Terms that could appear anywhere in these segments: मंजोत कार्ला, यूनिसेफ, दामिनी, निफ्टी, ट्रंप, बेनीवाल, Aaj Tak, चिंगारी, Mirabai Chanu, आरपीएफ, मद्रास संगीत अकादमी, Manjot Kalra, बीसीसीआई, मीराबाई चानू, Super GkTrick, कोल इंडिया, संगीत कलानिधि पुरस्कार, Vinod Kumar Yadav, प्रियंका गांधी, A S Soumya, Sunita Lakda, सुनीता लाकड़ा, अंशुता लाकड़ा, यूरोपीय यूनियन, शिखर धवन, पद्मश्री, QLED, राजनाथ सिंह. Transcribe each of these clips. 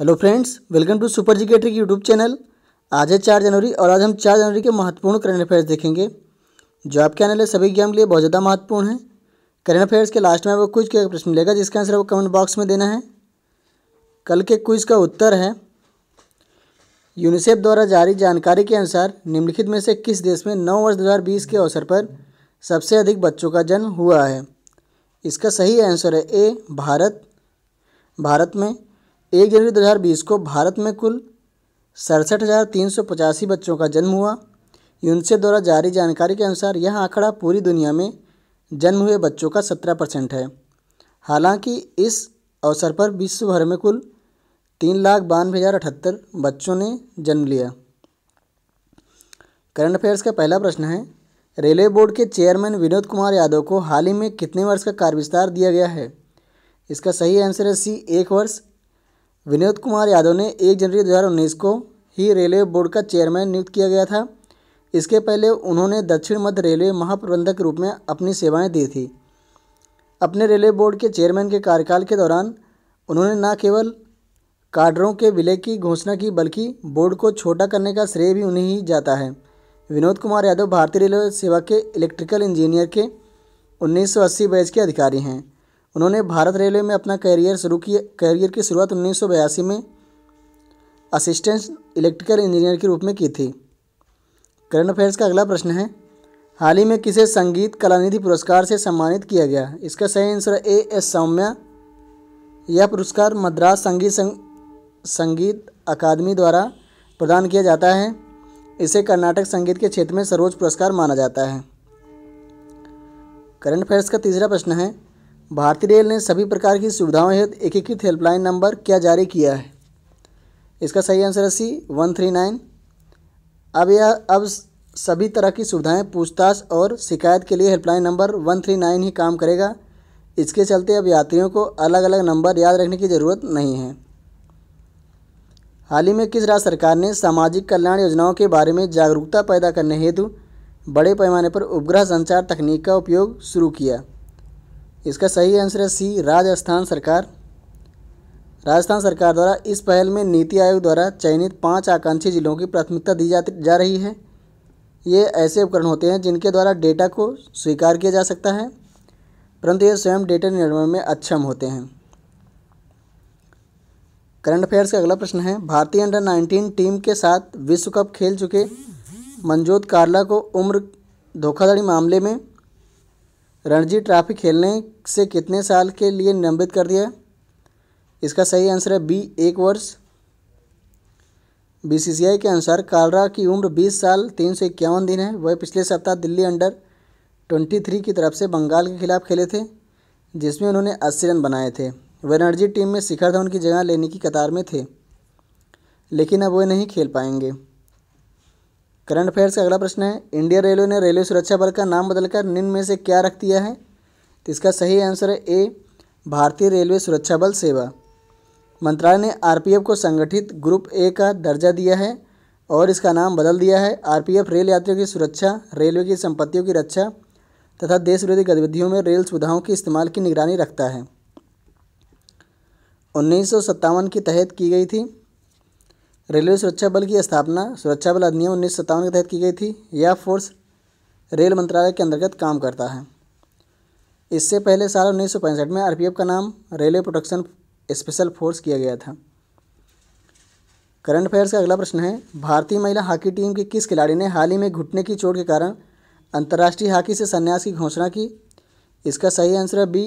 Hello friends, welcome to super G K trick YouTube channel. आज है 4 जनवरी और आज हम 4 जनवरी के महत्वपूर्ण करंट अफेयर्स देखेंगे जो आपके आने वाले सभी एग्जाम के लिए बहुत ज़्यादा महत्वपूर्ण है। करंट अफेयर्स के लास्ट में आपको क्विज का प्रश्न मिलेगा जिसका आंसर आपको कमेंट बॉक्स में देना है। कल के क्विज का उत्तर है, यूनिसेफ द्वारा जारी जानकारी के अनुसार निम्नलिखित में से किस देश में 9 वर्ष 2020 के अवसर पर सबसे अधिक बच्चों का जन्म हुआ है। इसका सही आंसर है ए भारत। भारत में 1 जनवरी 2020 को भारत में कुल 67,385 बच्चों का जन्म हुआ। यूनिसेफ द्वारा जारी जानकारी के अनुसार यह आंकड़ा पूरी दुनिया में जन्म हुए बच्चों का 17% है। हालांकि इस अवसर पर विश्व भर में कुल 3,92,078 बच्चों ने जन्म लिया। करंट अफेयर्स का पहला प्रश्न है, रेलवे बोर्ड के चेयरमैन विनोद कुमार यादव को हाल ही में कितने वर्ष का कार्यविस्तार दिया गया है। इसका सही आंसर है सी 1 वर्ष। विनोद कुमार यादव ने 1 जनवरी 2019 को ही रेलवे बोर्ड का चेयरमैन नियुक्त किया गया था। इसके पहले उन्होंने दक्षिण मध्य रेलवे महाप्रबंधक के रूप में अपनी सेवाएं दी थी। अपने रेलवे बोर्ड के चेयरमैन के कार्यकाल के दौरान उन्होंने न केवल कार्डरों के विलय की घोषणा की बल्कि बोर्ड को छोटा करने का श्रेय भी उन्हें ही जाता है। विनोद कुमार यादव भारतीय रेलवे सेवा के इलेक्ट्रिकल इंजीनियर के 1980 बैच के अधिकारी हैं। उन्होंने भारत रेलवे में अपना करियर की शुरुआत 1982 में असिस्टेंट इलेक्ट्रिकल इंजीनियर के रूप में की थी। करंट अफेयर्स का अगला प्रश्न है, हाल ही में किसे संगीत कलानिधि पुरस्कार से सम्मानित किया गया। इसका सही आंसर ए एस सौम्या। यह पुरस्कार मद्रास संगीत अकादमी द्वारा प्रदान किया जाता है। इसे कर्नाटक संगीत के क्षेत्र में सर्वोच्च पुरस्कार माना जाता है। करंट अफेयर्स का तीसरा प्रश्न है, भारतीय रेल ने सभी प्रकार की सुविधाओं हेतु एकीकृत हेल्पलाइन नंबर क्या जारी किया है। इसका सही आंसर है सी 139। अब सभी तरह की सुविधाएं, पूछताछ और शिकायत के लिए हेल्पलाइन नंबर 139 ही काम करेगा। इसके चलते अब यात्रियों को अलग अलग नंबर याद रखने की ज़रूरत नहीं है। हाल ही में किस राज्य सरकार ने सामाजिक कल्याण योजनाओं के बारे में जागरूकता पैदा करने हेतु बड़े पैमाने पर उपग्रह संचार तकनीक का उपयोग शुरू किया। इसका सही आंसर है सी राजस्थान सरकार। राजस्थान सरकार द्वारा इस पहल में नीति आयोग द्वारा चयनित 5 आकांक्षी जिलों की प्राथमिकता दी जा रही है। ये ऐसे उपकरण होते हैं जिनके द्वारा डेटा को स्वीकार किया जा सकता है, परंतु ये स्वयं डेटा निर्माण में अक्षम होते हैं। करंट अफेयर्स का अगला प्रश्न है, भारतीय अंडर-19 टीम के साथ विश्व कप खेल चुके मंजोत कार्ला को उम्र धोखाधड़ी मामले में रणजी ट्रॉफी खेलने से कितने साल के लिए निलंबित कर दिया। इसका सही आंसर है बी 1 वर्ष। बीसीसीआई के अनुसार कालरा की उम्र 20 साल 351 दिन है। वह पिछले सप्ताह दिल्ली अंडर-23 की तरफ से बंगाल के खिलाफ खेले थे जिसमें उन्होंने 80 रन बनाए थे। वह रणजी टीम में शिखर धवन की जगह लेने की कतार में थे लेकिन अब वह नहीं खेल पाएंगे। करंट अफेयर्स का अगला प्रश्न है, इंडियन रेलवे ने रेलवे सुरक्षा बल का नाम बदलकर निम्न में से क्या रख दिया है। तो इसका सही आंसर है ए भारतीय रेलवे सुरक्षा बल सेवा। मंत्रालय ने आरपीएफ को संगठित ग्रुप ए का दर्जा दिया है और इसका नाम बदल दिया है। आरपीएफ रेल यात्रियों की सुरक्षा, रेलवे की संपत्तियों की रक्षा तथा देश विरोधी गतिविधियों में रेल सुविधाओं के इस्तेमाल की निगरानी रखता है। 1957 के तहत की गई थी। रेलवे सुरक्षा बल की स्थापना सुरक्षा बल अधिनियम 1957 के तहत की गई थी। यह फोर्स रेल मंत्रालय के अंतर्गत काम करता है। इससे पहले साल 1965 में आरपीएफ का नाम रेलवे प्रोटेक्शन स्पेशल फोर्स किया गया था। करंट अफेयर्स का अगला प्रश्न है, भारतीय महिला हॉकी टीम के किस खिलाड़ी ने हाल ही में घुटने की चोट के कारण अंतर्राष्ट्रीय हॉकी से संन्यास की घोषणा की। इसका सही आंसर है बी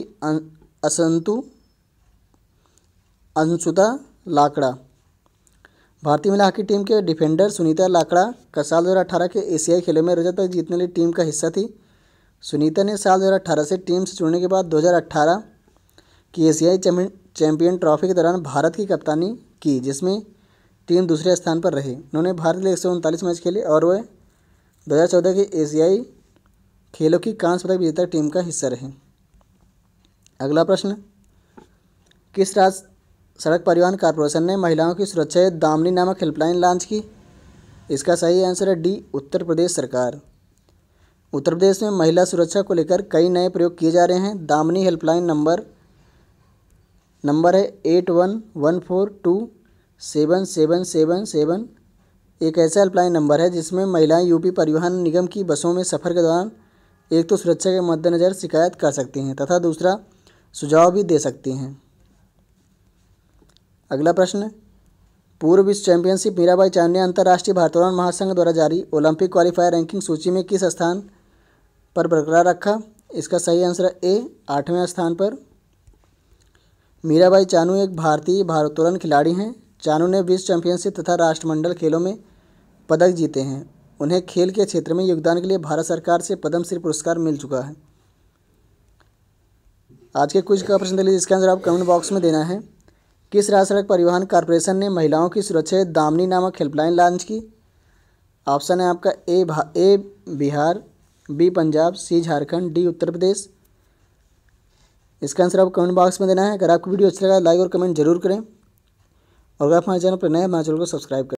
अंशुता लाकड़ा। भारतीय महिला हॉकी टीम के डिफेंडर सुनीता लाकड़ा का साल 2018 के एशियाई खेलों में रजत पदक जीतने वाली टीम का हिस्सा थी। सुनीता ने साल 2018 से टीम से जुड़ने के बाद 2018 की एशियाई चैंपियन ट्रॉफी के दौरान भारत की कप्तानी की जिसमें टीम दूसरे स्थान पर रही। उन्होंने भारत के लिए 139 मैच खेले और वह 2014 के एशियाई खेलों की कांस्य पदक विजेता टीम का हिस्सा रहे। अगला प्रश्न, किस राज्य सड़क परिवहन कॉरपोरेशन ने महिलाओं की सुरक्षा हेतु दामिनी नामक हेल्पलाइन लॉन्च की। इसका सही आंसर है डी उत्तर प्रदेश सरकार। उत्तर प्रदेश में महिला सुरक्षा को लेकर कई नए प्रयोग किए जा रहे हैं। दामिनी हेल्पलाइन नंबर है 81142 77777 एक ऐसा हेल्पलाइन नंबर है जिसमें महिलाएं यूपी परिवहन निगम की बसों में सफ़र के दौरान एक तो सुरक्षा के मद्देनज़र शिकायत कर सकती हैं तथा दूसरा सुझाव भी दे सकती हैं। अगला प्रश्न, पूर्व विश्व चैंपियनशिप मीराबाई चानू ने अंतर्राष्ट्रीय भारोत्तोलन महासंघ द्वारा जारी ओलंपिक क्वालिफायर रैंकिंग सूची में किस स्थान पर बरकरार रखा? इसका सही आंसर है ए 8वें स्थान पर। मीराबाई चानू एक भारतीय भारोत्तोलन खिलाड़ी हैं। चानू ने विश्व चैंपियनशिप तथा राष्ट्रमंडल खेलों में पदक जीते हैं। उन्हें खेल के क्षेत्र में योगदान के लिए भारत सरकार से पद्मश्री पुरस्कार मिल चुका है। आज के क्विज का प्रश्न दे लीजिए, इसका आंसर आप कमेंट बॉक्स में देना है। किस राज्य सड़क परिवहन कॉरपोरेशन ने महिलाओं की सुरक्षा दामिनी नामक हेल्पलाइन लॉन्च की? ऑप्शन है आपका A Bihar, B Punjab, C Jharkhand, D Uttar Pradesh. इसका आंसर आप कमेंट बॉक्स में देना है। अगर आपको वीडियो अच्छा लगा लाइक और कमेंट जरूर करें और अगर आप हमारे चैनल पर नए हैं हमारे चैनल को सब्सक्राइब करें।